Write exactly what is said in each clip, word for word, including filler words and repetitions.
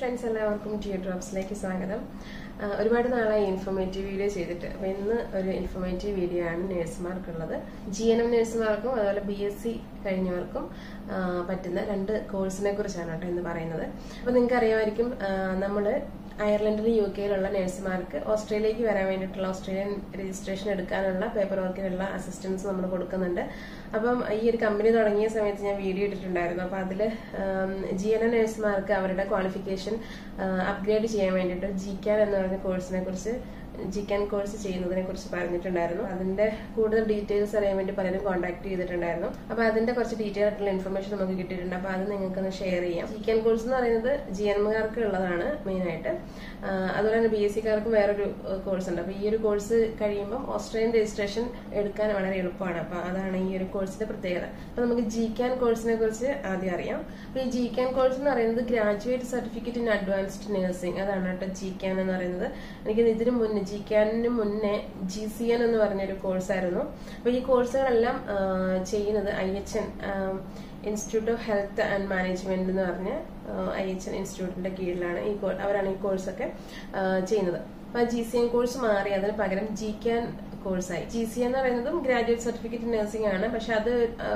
Friends, welcome to Dew Drops. Like this, welcome. Uh, one more time, informative video. So, this informative video I am nurse mark. G N M nurse mark. That B S C kind of mark. But then, two courses I am going to share. But then, I Ireland, U K, nurse mark. Australia, we have Australian registration edukanulla paperwork assistance nammal kodukkunnundu. Appam ee company thodangiya samayathu njan video ittittundarunnu. Appo adile G N M nurse mark avarude qualification upgrade cheyan vendittu G C A N ennu parna course ne kurichu G C A N course cheyyunnadine kurichu paranjittundarunnu. Adinte koodal details ariyan vendi palarum contact cheyittundarunnu. Appo adinte korchu detail aayittulla information namukku kittittundu. Appo adu ningalkku share cheyyam. G C A N course ennu parayunnathu G N M karku ullathana main aayittu. അതുപോലെ B S C കാർക്ക് വേറൊരു course ഉണ്ട്. അപ്പോൾ ഈ ഒരു course കഴിയുമ്പോൾ Australian registration എടുക്കാൻ വളരെ എളുപ്പമാണ്. അപ്പോൾ അതാണ് ഈ ഒരു കോഴ്സിന്റെ പ്രത്യേകത. അപ്പോൾ നമുക്ക് G C A N കോഴ്സിനെ കുറിച്ച് ആദ്യം അറിയാം. അപ്പോൾ ഈ G C A N course എന്ന് പറയുന്നത് graduate certificate in advanced nursing, അതാണ് കേട്ടോ G C A N എന്ന് പറയുന്നത്. എനിക്ക് ഇതിന് മുന്നേ G C A N-ന് മുന്നേ G C N എന്ന് പറഞ്ഞൊരു കോഴ്സായിരുന്നു. അപ്പോൾ ഈ കോഴ്സുകളെല്ലാം ചെയ്യുന്നത് I H M Institute of Health and Management എന്ന് പറഞ്ഞ I H M ഇൻസ്റ്റിറ്റ്യൂട്ടിന്റെ കീഴിലാണ് ഈ അവരാണ് ഈ കോഴ്സൊക്കെ ചെയ്യുന്നത്. അപ്പൊ G C N കോഴ്സ് മാറി അതിന് പകരം G C A N കോഴ്സായി. G C N എന്ന് പറയുന്നതും ഗ്രാജുവേറ്റ് സർട്ടിഫിക്കറ്റ് നഴ്സിംഗ് ആണ്, പക്ഷെ അത്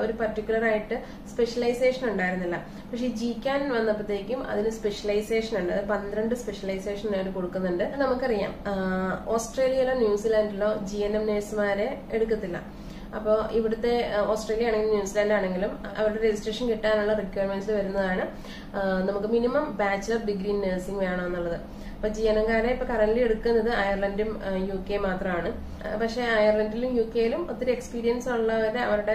ഒരു പർട്ടിക്കുലർ ആയിട്ട് സ്പെഷ്യലൈസേഷൻ ഉണ്ടായിരുന്നില്ല. പക്ഷെ G C A N വന്നപ്പോഴത്തേക്കും അതിന് സ്പെഷ്യലൈസേഷൻ ഉണ്ട്. അത് പന്ത്രണ്ട് സ്പെഷ്യലൈസേഷൻ അവർ കൊടുക്കുന്നുണ്ട്. നമുക്കറിയാം ഓസ്ട്രേലിയയിലോ ന്യൂസിലാൻഡിലോ G N M നഴ്സുമാരെ എടുക്കത്തില്ല. അപ്പോൾ ഇവിടുത്തെ ഓസ്ട്രേലിയ ആണെങ്കിലും ന്യൂസിലാൻഡ് ആണെങ്കിലും അവരുടെ രജിസ്ട്രേഷൻ കിട്ടാനുള്ള റിക്വയർമെന്റ്സ് വരുന്നതാണ് നമുക്ക് minimum bachelor degree in nursing വേണം എന്നുള്ളത്. അപ്പൊ ജീവനക്കാരെ ഇപ്പൊ കറന്റ് എടുക്കുന്നത് അയർലൻഡും യു കെ മാത്രമാണ്. പക്ഷെ അയർലൻഡിലും യു കെയിലും ഒത്തിരി എക്സ്പീരിയൻസ് ഉള്ളവരെ അവരുടെ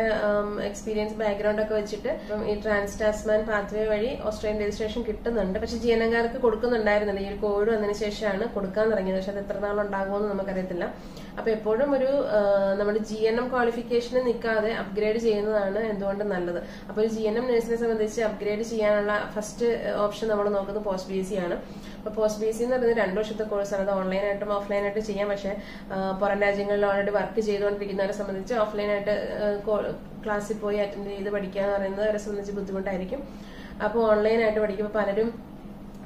എക്സ്പീരിയൻസ് ബാക്ക്ഗ്രൗണ്ട് ഒക്കെ വെച്ചിട്ട് ഇപ്പം ഈ ട്രാൻസ്ടാസ്മാൻ പാത്വേ വഴി ഓസ്ട്രേലിയൻ രജിസ്ട്രേഷൻ കിട്ടുന്നുണ്ട്. പക്ഷെ ജീവനക്കാർക്ക് കൊടുക്കുന്നുണ്ടായിരുന്നില്ല. ഈ ഒരു കോവിഡ് വന്നതിന് ശേഷമാണ് കൊടുക്കാൻ തുടങ്ങിയത്. പക്ഷെ അത് എത്ര നാളുണ്ടാകുമെന്ന് നമുക്കറിയത്തില്ല. അപ്പൊ എപ്പോഴും ഒരു നമ്മുടെ G N M ക്വാളിഫിക്കേഷന് നിൽക്കാതെ അപ്ഗ്രേഡ് ചെയ്യുന്നതാണ് എന്തുകൊണ്ട് നല്ലത്. അപ്പൊ ഒരു G N M നഴ്സിനെ സംബന്ധിച്ച് അപ്ഗ്രേഡ് ചെയ്യാനുള്ള ഫസ്റ്റ് ഓപ്ഷൻ നമ്മൾ നോക്കുന്നത് പോസ്റ്റ് ബി എസ് സി ആണ്. അപ്പൊ പോസ്റ്റ് ബി എസ് സി എന്ന് പറയുന്നത് രണ്ടു വർഷത്തെ കോഴ്സാണ്. അത് ഓൺലൈനായിട്ടും ഓഫ്ലൈനായിട്ടും ചെയ്യാം. പക്ഷെ പുറം രാജ്യങ്ങളിൽ ഓൾറെഡി വർക്ക് ചെയ്തുകൊണ്ടിരിക്കുന്നവരെ സംബന്ധിച്ച് ഓഫ്ലൈനായിട്ട് ക്ലാസ്സിൽ പോയി അറ്റൻഡ് ചെയ്ത് പഠിക്കുക എന്ന് പറയുന്നത് അവരെ സംബന്ധിച്ച് ബുദ്ധിമുട്ടായിരിക്കും. അപ്പോൾ ഓൺലൈനായിട്ട് പഠിക്കുമ്പോൾ പലരും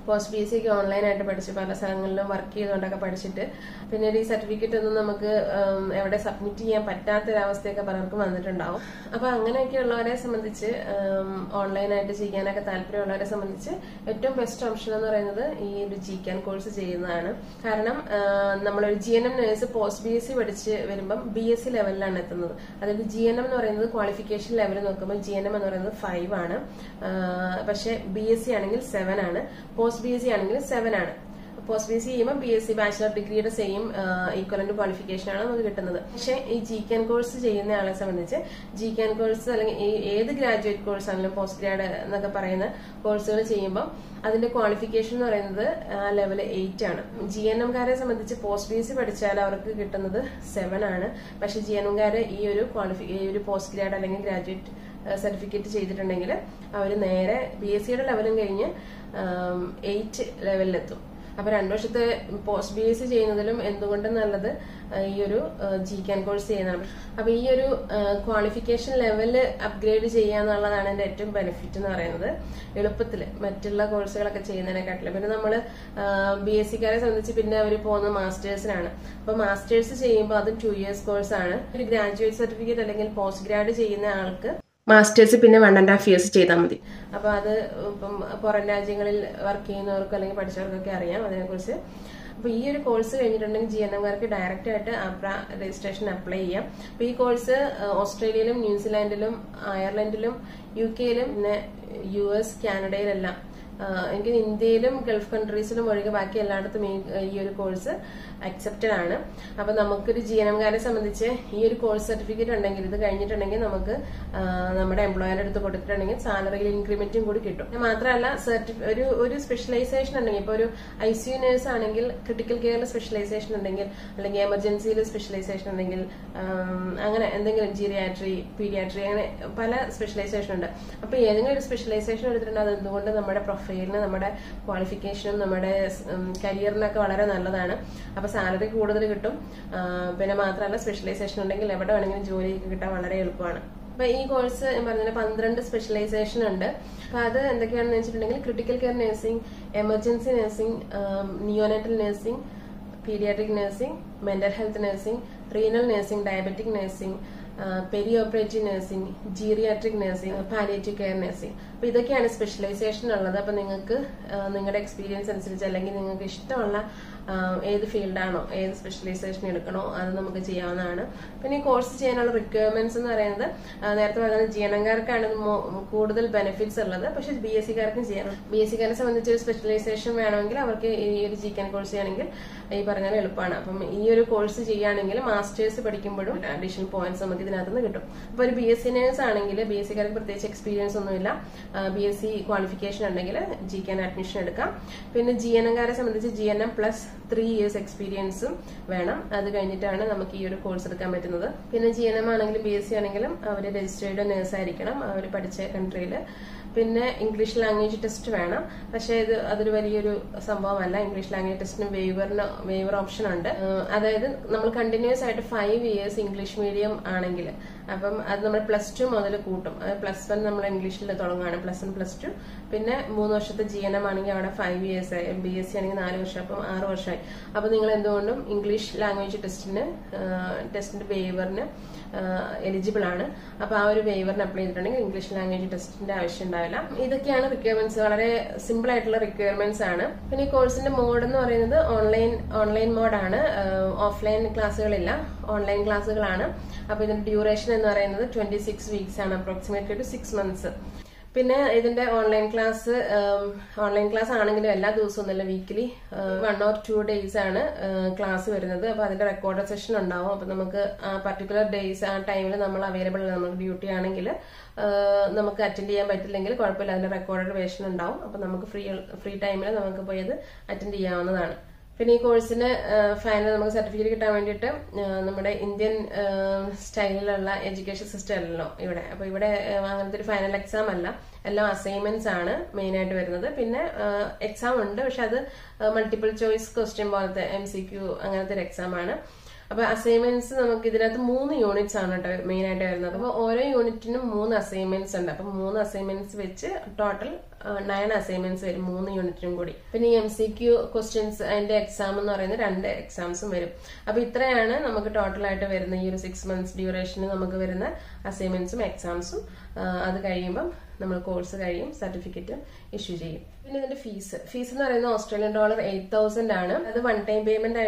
പോസ്റ്റ് ബി എസ് സി ഒക്കെ ഓൺലൈനായിട്ട് പഠിച്ച് പല സ്ഥലങ്ങളിലും വർക്ക് ചെയ്തുകൊണ്ടൊക്കെ പഠിച്ചിട്ട് പിന്നീട് ഈ സർട്ടിഫിക്കറ്റ് ഒന്നും നമുക്ക് എവിടെ സബ്മിറ്റ് ചെയ്യാൻ പറ്റാത്തൊരവസ്ഥയൊക്കെ പലർക്കും വന്നിട്ടുണ്ടാവും. അപ്പൊ അങ്ങനെയൊക്കെയുള്ളവരെ സംബന്ധിച്ച് ഓൺലൈനായിട്ട് ചെയ്യാനൊക്കെ താല്പര്യമുള്ളവരെ സംബന്ധിച്ച് ഏറ്റവും ബെസ്റ്റ് ഓപ്ഷൻ എന്ന് പറയുന്നത് ഈ ഒരു G C A N course ചെയ്യുന്നതാണ്. കാരണം നമ്മളൊരു G N M nurse post B S C പഠിച്ച് വരുമ്പം ബി എസ് സി ലെവലിലാണ് എത്തുന്നത്. അതായത് G N M എന്ന് പറയുന്നത് ക്വാളിഫിക്കേഷൻ ലെവൽ നോക്കുമ്പോൾ G N M എന്ന് പറയുന്നത് ഫൈവ് ആണ്. പക്ഷെ ബി എസ് സി ആണെങ്കിൽ സെവൻ ആണ്. പോസ്റ്റ് ബി എസ് സി ആണെങ്കിൽ സെവൻ ആണ്. പോസ്റ്റ് ബി എസ് സി ചെയ്യുമ്പോൾ ബി എസ് സി ബാച്ചിലർ ഡിഗ്രിയുടെ സെയിം ഈക്വലന്റ് ക്വാളിഫിക്കേഷൻ ആണ് നമുക്ക് കിട്ടുന്നത്. പക്ഷേ ഈ G C A N course ചെയ്യുന്ന ആളെ സംബന്ധിച്ച് G C A N course അല്ലെങ്കിൽ ഏത് ഗ്രാജുവേറ്റ് കോഴ്സ് ആണെങ്കിലും പോസ്റ്റ് ഗ്രാഡ് എന്നൊക്കെ പറയുന്ന കോഴ്സുകൾ ചെയ്യുമ്പോൾ അതിന്റെ ക്വാളിഫിക്കേഷൻ എന്ന് പറയുന്നത് ലെവൽ എയ്റ്റ് ആണ്. G N M കാരെ സംബന്ധിച്ച് പോസ്റ്റ് ബി എസ് സി പഠിച്ചാൽ അവർക്ക് കിട്ടുന്നത് സെവൻ ആണ്. പക്ഷെ G N M കാരെ ഈ ഒരു ക്വാളിഫി ഈ ഒരു പോസ്റ്റ് ഗ്രാഡ് അല്ലെങ്കിൽ ഗ്രാജുവേറ്റ് സർട്ടിഫിക്കറ്റ് ചെയ്തിട്ടുണ്ടെങ്കിൽ അവർ നേരെ ബി എസ് സിയുടെ ലെവലും കഴിഞ്ഞ് എയ്റ്റ് ലെവലിലെത്തും. അപ്പൊ രണ്ടു വർഷത്തെ പോസ്റ്റ് ബി എസ് സി ചെയ്യുന്നതിലും എന്തുകൊണ്ടും നല്ലത് ഈ ഒരു G C A N course ചെയ്യുന്നതാണ്. അപ്പൊ ഈ ഒരു ക്വാളിഫിക്കേഷൻ ലെവല് അപ്ഗ്രേഡ് ചെയ്യാന്നുള്ളതാണ് എന്റെ ഏറ്റവും ബെനിഫിറ്റ് എന്ന് പറയുന്നത്. എളുപ്പത്തിൽ മറ്റുള്ള കോഴ്സുകളൊക്കെ ചെയ്യുന്നതിനെക്കാട്ടില്ല. പിന്നെ നമ്മള് ബി എസ് സിക്കാരെ സംബന്ധിച്ച് പിന്നെ അവർ പോകുന്ന മാസ്റ്റേഴ്സിനാണ്. അപ്പൊ മാസ്റ്റേഴ്സ് ചെയ്യുമ്പോൾ അത് ടു ഇയേഴ്സ് കോഴ്സാണ്. ഒരു ഗ്രാജുവേറ്റ് സർട്ടിഫിക്കറ്റ് അല്ലെങ്കിൽ പോസ്റ്റ് ഗ്രാഡ് ചെയ്യുന്ന ആൾക്ക് മാസ്റ്റേഴ്സ് പിന്നെ വൺ ആൻഡ് ഹാഫ് ഇയേഴ്സ് ചെയ്താൽ മതി. അപ്പൊ അത് ഇപ്പം പുറം രാജ്യങ്ങളിൽ വർക്ക് ചെയ്യുന്നവർക്ക് അല്ലെങ്കിൽ പഠിച്ചവർക്കൊക്കെ അറിയാം അതിനെക്കുറിച്ച്. അപ്പൊ ഈ ഒരു കോഴ്സ് കഴിഞ്ഞിട്ടുണ്ടെങ്കിൽ G N M-കാർക്ക് ഡയറക്റ്റ് ആയിട്ട് A P R A registration apply ചെയ്യാം. അപ്പൊ ഈ കോഴ്സ് ഓസ്ട്രേലിയയിലും ന്യൂസിലാൻഡിലും അയർലൻഡിലും യു കെയിലും പിന്നെ യു എസ് കാനഡയിലെല്ലാം എനിക്ക് ഇന്ത്യയിലും ഗൾഫ് കൺട്രീസിലും ഒഴികെ ബാക്കി എല്ലായിടത്തും ഈ ഒരു കോഴ്സ് അക്സെപ്റ്റഡ് ആണ്. അപ്പൊ നമുക്കൊരു G N M-കാരെ സംബന്ധിച്ച് ഈ ഒരു കോഴ്സ് സർട്ടിഫിക്കറ്റ് ഉണ്ടെങ്കിൽ ഇത് കഴിഞ്ഞിട്ടുണ്ടെങ്കിൽ നമുക്ക് നമ്മുടെ എംപ്ലോയറുടെ അടുത്ത് കൊടുത്തിട്ടുണ്ടെങ്കിൽ സാലറിയിൽ ഇൻക്രിമെന്റും കൂടി കിട്ടും. മാത്രമല്ല ഒരു ഒരു സ്പെഷ്യലൈസേഷൻ ഉണ്ടെങ്കിൽ ഇപ്പൊ ഒരു ഐ സി യു നേഴ്സ് ആണെങ്കിൽ ക്രിട്ടിക്കൽ കെയറിൽ സ്പെഷ്യലൈസേഷൻ ഉണ്ടെങ്കിൽ അല്ലെങ്കിൽ എമർജൻസിയിൽ സ്പെഷ്യലൈസേഷൻ ഉണ്ടെങ്കിൽ അങ്ങനെ എന്തെങ്കിലും ജീറിയാട്രി പീഡിയാട്രി അങ്ങനെ പല സ്പെഷ്യലൈസേഷൻ ഉണ്ട്. അപ്പൊ ഏതെങ്കിലും ഒരു സ്പെഷ്യലൈസേഷൻ എടുത്തിട്ടുണ്ട് അത് എന്തുകൊണ്ട് നമ്മുടെ പ്രൊഫൈലിന് നമ്മുടെ ക്വാളിഫിക്കേഷനും നമ്മുടെ കരിയറിനൊക്കെ വളരെ നല്ലതാണ്. അപ്പൊ സാലറി കൂടുതൽ കിട്ടും. പിന്നെ മാത്രമല്ല സ്പെഷ്യലൈസേഷൻ ഉണ്ടെങ്കിൽ എവിടെ വേണമെങ്കിലും ജോലിയൊക്കെ കിട്ടാൻ വളരെ എളുപ്പമാണ്. അപ്പൊ ഈ കോഴ്സ് പറഞ്ഞാൽ പന്ത്രണ്ട് സ്പെഷ്യലൈസേഷൻ ഉണ്ട്. അപ്പൊ അത് എന്തൊക്കെയാണെന്ന് വെച്ചിട്ടുണ്ടെങ്കിൽ critical care nursing, emergency nursing, um, neonatal nursing, pediatric nursing, mental health nursing, renal nursing, diabetic nursing, uh, perioperative nursing, geriatric nursing, palliative care nursing. So, this is specialization. So, you have your experience and you have your field, any field, any specialization, you can do. Then, course requirements are the G N M benefits, but B S C can B S C specialization, G C A N course. This course is a master's additional points. So, B S C experience B S C qualification G C A N admission. Then G N M plus three years experience. That is the course. Then G N M B S C registered nurse in English language test. That is English language test waiver option. That is continuous at five years English medium. That's plus two plus one English plus one plus two. Then G N M five years B S C four years. Then English language test test waiver eligible. Then waiver apply English language test. These are requirements, very simple requirements. The course mode is online, online mode, uh, offline classes, online classes. The duration is twenty-six weeks and approximately six months. Pinna online class um, online class weekly uh, one or two days uh, class recorded session undavu particular days uh, time available duty aanengile namak attend cheyan pattillengil koyappilla recorded version undavu free free time attend in course in uh, final certificate uh, Indian uh, style education system lo uh, final exam alla. All assignments are main uh, exam undu uh, multiple choice question M C Q exam aanu. Assignments namak three units aanu main aayittu varunathu appo ore unit nu three assignments undu appo three assignments vechu total Uh, nine assignments are three units. Then M C Q questions and exam and exams. Now, we have total six months duration of assignments and exams. That's why we have course certificate issue. The fees. Fees is Australian dollar eight thousand. That is one time payment or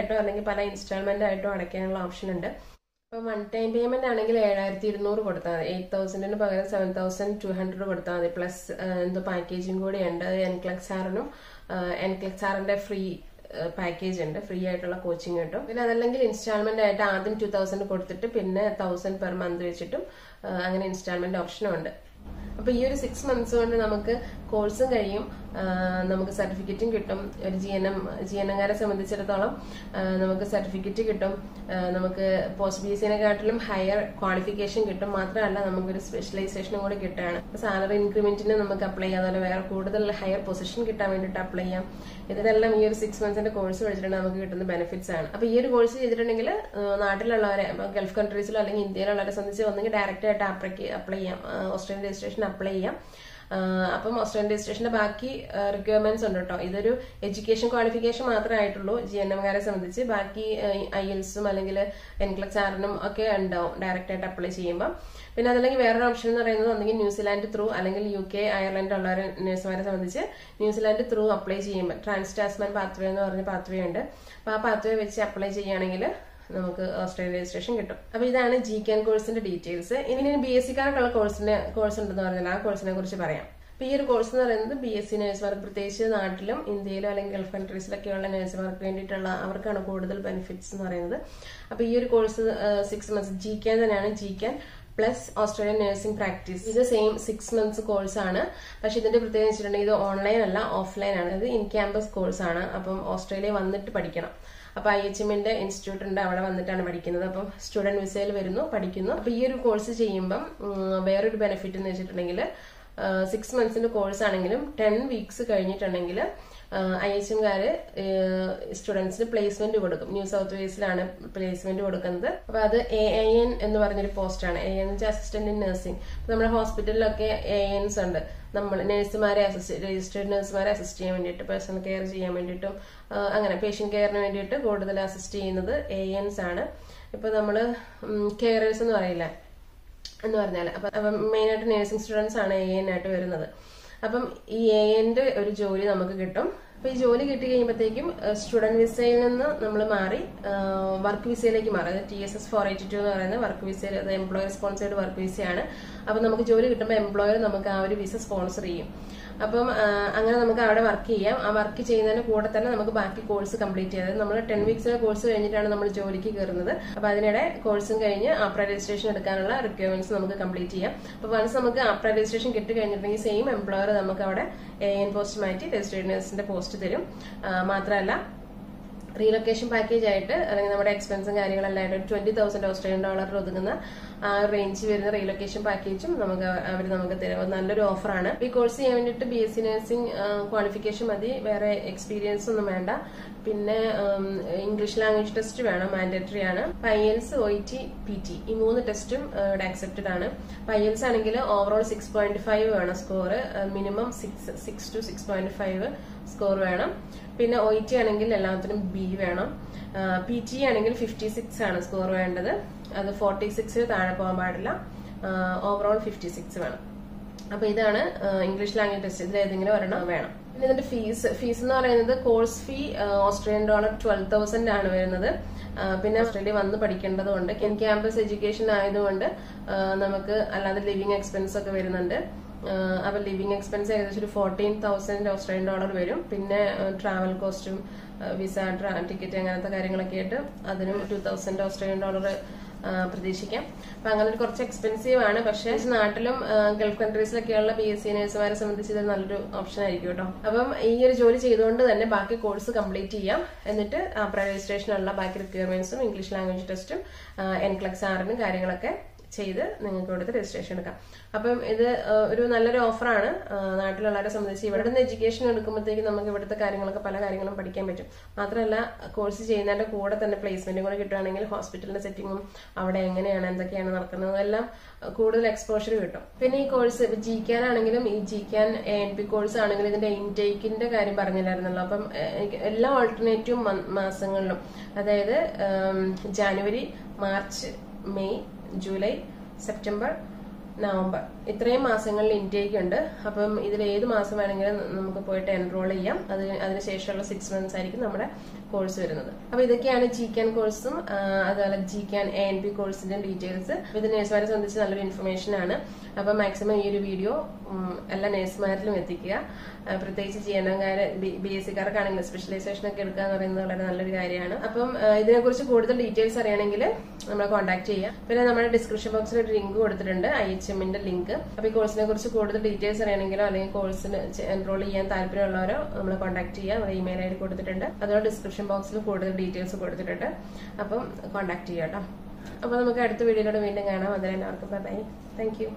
installment option. One time payment is eight thousand and seven thousand two hundred plus uh, packaging code and N C L E X free uh, package and free coaching. Installment is two thousand one thousand per month uh, installment option. Now, in six months, we have a course, we have a certificate, we have a G N M certificate, we have a post-Beacon higher qualification, we have a specialization, we have a salary increment, we have a higher position. In six months, we have a benefits. Now, this course is in Gulf countries, India, directly at APRA, Australian registration. Apply uh, upon Australian registration baki uh, requirements under top either education qualification matra italo G N M sandwich baki uh, I E L T S malangula N C L E X arnum okay and down direct at apply chamber. Then other where option on New Zealand through Alangal U K, Ireland or New Zealand through apply chamber Trans-Tasman pathway or the pathway under pathway which apply Yanangilla. Australian registration. Now, this is the G C A N course details. This is the B S C course. This course is the B S C nurse work. This is the India and Gulf countries. This is the benefits. This course is six months G C A N plus Australian nursing practice. This is the same six months course. But this is online and offline. This is in-campus course. So, Australia is one. I H M institute and student student visa course is benefit in six months course ten weeks Uh, I H M uh, students placement New South Wales placement A N in the post A N assistant in nursing. So, we hospital A N s under nurse registered nurse assist personal care G M uh, patient care go to the assist in the A N s under carers and the main nursing students are A N at another. അപ്പം ഈ എഎന്റെ ഒരു ജോലി നമുക്ക് കിട്ടും. അപ്പോൾ ഈ ജോലി കിട്ടി കഴിയുമ്പോഴേക്കും സ്റ്റുഡന്റ് വിസയിൽ നിന്ന് നമ്മൾ മാറി വർക്ക് വിസയിലേക്ക് മാറി. അത് T S S four eighty-two എന്ന് പറയുന്ന വർക്ക് വിസയിൽ അത് എംപ്ലോയർ സ്പോൺസേർഡ് വർക്ക് വിസയാണ്. അപ്പോൾ നമുക്ക് ജോലി കിട്ടുമ്പോൾ എംപ്ലോയർ നമുക്ക് ആ ഒരു വിസ സ്പോൺസർ ചെയ്യും. അപ്പം അങ്ങനെ നമുക്ക് അവിടെ വർക്ക് ചെയ്യാം. ആ വർക്ക് ചെയ്യുന്നതിന്റെ കൂടെ തന്നെ നമുക്ക് ബാക്കി കോഴ്സ് കംപ്ലീറ്റ് ചെയ്യാം. നമ്മൾ ten weeks കോഴ്സ് കഴിഞ്ഞിട്ടാണ് നമ്മൾ ജോലിക്ക് കയറുന്നത്. അപ്പോൾ അതിനിടെ കോഴ്സും കഴിഞ്ഞ് A P R A registration എടുക്കാനുള്ള റിക്വയർമെന്റ്സ് നമുക്ക് കംപ്ലീറ്റ് ചെയ്യാം. അപ്പോൾ വൺസ് നമുക്ക് A P R A registration കിട്ടി കഴിഞ്ഞിട്ടുണ്ടെങ്കിൽ സെയിം എംപ്ലോയർ നമുക്ക് അവിടെ A N പോസ്റ്റ് മാറ്റി രജിസ്റ്റേർഡ് നഴ്സിന്റെ പോസ്റ്റ് തരും. മാത്രമല്ല relocation package ആയിട്ട് അല്ലെങ്കിൽ നമ്മുടെ എക്സ്പെൻസും കാര്യങ്ങളെല്ലാം ആയിട്ട് twenty thousand ഓസ്ട്രേലിയൻ ഡോളർ ഒതുങ്ങുന്ന ആ റേഞ്ച് വരുന്ന റീലൊക്കേഷൻ പാക്കേജും നമുക്ക് അവർ നമുക്ക് തരും. നല്ലൊരു ഓഫറാണ്. ഈ കോഴ്സ് ചെയ്യാൻ വേണ്ടിയിട്ട് B S C nursing qualification മതി, വേറെ എക്സ്പീരിയൻസ് ഒന്നും വേണ്ട. പിന്നെ ഇംഗ്ലീഷ് ലാംഗ്വേജ് ടെസ്റ്റ് വേണം, മാൻഡേറ്ററി ആണ്. I E L T S O E T P T ഈ മൂന്ന് ടെസ്റ്റും ഇവിടെ അക്സെപ്റ്റഡ് ആണ്. I E L T S ആണെങ്കിൽ ഓവറോൾ സിക്സ് പോയിന്റ് ഫൈവ് വേണം score, minimum six six to six point five score വേണം. പിന്നെ O E T ആണെങ്കിൽ എല്ലാത്തിനും B വേണം. P T ആണെങ്കിൽ ഫിഫ്റ്റി സിക്സ് ആണ് സ്കോർ വേണ്ടത്, അത് ഫോർട്ടി സിക്സിൽ താഴെ പോകാൻ പാടില്ല. ഓവറോൾ ഫിഫ്റ്റി സിക്സ് വേണം. അപ്പൊ ഇതാണ് ഇംഗ്ലീഷ് ലാംഗ്വേജ് ടെസ്റ്റ്. ഇതിൽ ഏതെങ്കിലും ഒരെണ്ണം വേണം. പിന്നെ ഇതിന്റെ ഫീസ് ഫീസ് എന്ന് പറയുന്നത് course fee Australian dollar twelve thousand ആണ് വരുന്നത്. പിന്നെ ഓസ്ട്രേലിയ വന്ന് പഠിക്കേണ്ടതുകൊണ്ട് ക്യാമ്പസ് എഡ്യൂക്കേഷൻ ആയതുകൊണ്ട് നമുക്ക് അല്ലാതെ ലിവിങ് എക്സ്പെൻസ് ഒക്കെ വരുന്നുണ്ട്. അപ്പോൾ ലിവിങ് എക്സ്പെൻസ് ഏകദേശം ഒരു ഫോർട്ടീൻ തൗസൻഡ് ഓസ്ട്രേലിയൻ ഡോളർ വരും. പിന്നെ ട്രാവൽ കോസ്റ്റും വിസ ടിക്കറ്റ് അങ്ങനത്തെ കാര്യങ്ങളൊക്കെ ആയിട്ട് അതിനും ടു തൗസൻഡ് ഓസ്ട്രേലിയൻ ഡോളർ പ്രതീക്ഷിക്കാം. അപ്പൊ അങ്ങനെ ഒരു കുറച്ച് എക്സ്പെൻസീവ് ആണ്. പക്ഷേ നാട്ടിലും ഗൾഫ് കൺട്രീസിലൊക്കെയുള്ള ബി എസ് സി നേഴ്സുമാരെ സംബന്ധിച്ച് ഇത് നല്ലൊരു ഓപ്ഷൻ ആയിരിക്കും കേട്ടോ. അപ്പം ഈ ഒരു ജോലി ചെയ്തുകൊണ്ട് തന്നെ ബാക്കി കോഴ്സ് കംപ്ലീറ്റ് ചെയ്യാം. എന്നിട്ട് A P R A രജിസ്ട്രേഷനുള്ള ബാക്കി റിക്വയർമെന്റ്സും ഇംഗ്ലീഷ് ലാംഗ്വേജ് ടെസ്റ്റും എൻക്ലക്സ് ആറിനും കാര്യങ്ങളൊക്കെ ചെയ്ത് നിങ്ങൾക്ക് ഇവിടുത്തെ രജിസ്ട്രേഷൻ എടുക്കാം. അപ്പം ഇത് ഒരു നല്ലൊരു ഓഫറാണ് നാട്ടിലുള്ളവരെ സംബന്ധിച്ച്. ഇവിടെ നിന്ന് എഡ്യൂക്കേഷൻ എടുക്കുമ്പോഴത്തേക്ക് നമുക്ക് ഇവിടുത്തെ കാര്യങ്ങളൊക്കെ പല കാര്യങ്ങളും പഠിക്കാൻ പറ്റും. മാത്രമല്ല കോഴ്സ് ചെയ്യുന്നതിന്റെ കൂടെ തന്നെ പ്ലേസ്മെന്റും കൂടെ കിട്ടുകയാണെങ്കിൽ ഹോസ്പിറ്റലിന്റെ സെറ്റിങ്ങും അവിടെ എങ്ങനെയാണ് എന്തൊക്കെയാണ് നടക്കുന്നത് എല്ലാം കൂടുതൽ എക്സ്പോഷർ കിട്ടും. പിന്നെ ഈ course G C A N ആണെങ്കിലും ഈ G C A N A N P course ആണെങ്കിലും ഇതിന്റെ ഇൻടേക്കിന്റെ കാര്യം പറഞ്ഞില്ലായിരുന്നല്ലോ. അപ്പം എല്ലാ ഓൾട്ടർനേറ്റീവ് മാസങ്ങളിലും, അതായത് January, March, May, July, September, November ഇത്രയും മാസങ്ങളിൽ ഇൻടേക്ക് ഉണ്ട്. അപ്പം ഇതിൽ ഏത് മാസം വേണമെങ്കിലും നമുക്ക് പോയിട്ട് എൻറോൾ ചെയ്യാം. അത് അതിനുശേഷമുള്ള സിക്സ് മന്ത്സ് ആയിരിക്കും നമ്മുടെ കോഴ്സ് വരുന്നത്. അപ്പൊ ഇതൊക്കെയാണ് G C A N കോഴ്സും അതുപോലെ G C A N A N P കോഴ്സിന്റെ ഡീറ്റെയിൽസ്. ഇത് നേഴ്സുമാരെ സംബന്ധിച്ച് നല്ലൊരു ഇൻഫർമേഷൻ ആണ്. അപ്പൊ മാക്സിമം ഈ ഒരു വീഡിയോ എല്ലാ നേഴ്സുമാരിലും എത്തിക്കുക. പ്രത്യേകിച്ച് G N M കാർ ബി എസ് സിക്കാർക്കാണെങ്കിൽ സ്പെഷ്യലൈസേഷൻ ഒക്കെ എടുക്കുക എന്ന് പറയുന്നത് വളരെ നല്ലൊരു കാര്യമാണ്. അപ്പം ഇതിനെക്കുറിച്ച് കൂടുതൽ ഡീറ്റെയിൽസ് അറിയണമെങ്കിൽ നമ്മളെ കോൺടാക്ട് ചെയ്യാം. പിന്നെ നമ്മുടെ ഡിസ്ക്രിപ്ഷൻ ബോക്സിൽ ഒരു ലിങ്ക് കൊടുത്തിട്ടുണ്ട്, I H M ന്റെ ലിങ്ക്. അപ്പൊ ഈ കോഴ്സിനെ കുറിച്ച് കൂടുതൽ ഡീറ്റെയിൽസ് അറിയണമെങ്കിലോ അല്ലെങ്കിൽ കോഴ്സിന് എൻറോൾ ചെയ്യാൻ താല്പര്യമുള്ളവരോ നമ്മളെ കോൺടാക്ട് ചെയ്യാം. നമ്മുടെ ഇമെയിൽ ഐ ഡി കൊടുത്തിട്ടുണ്ട്, അതുപോലെ ഡിസ്ക്രിപ്ഷൻ ബോക്സിൽ കൂടുതൽ ഡീറ്റെയിൽസ് കൊടുത്തിട്ടുണ്ട്. അപ്പം കോൺടാക്ട് ചെയ്യാം കേട്ടോ. അപ്പൊ നമുക്ക് അടുത്ത വീഡിയോയിലൂടെ വീണ്ടും കാണാം. അതിൽ എല്ലാവർക്കും ബൈ. Thank you.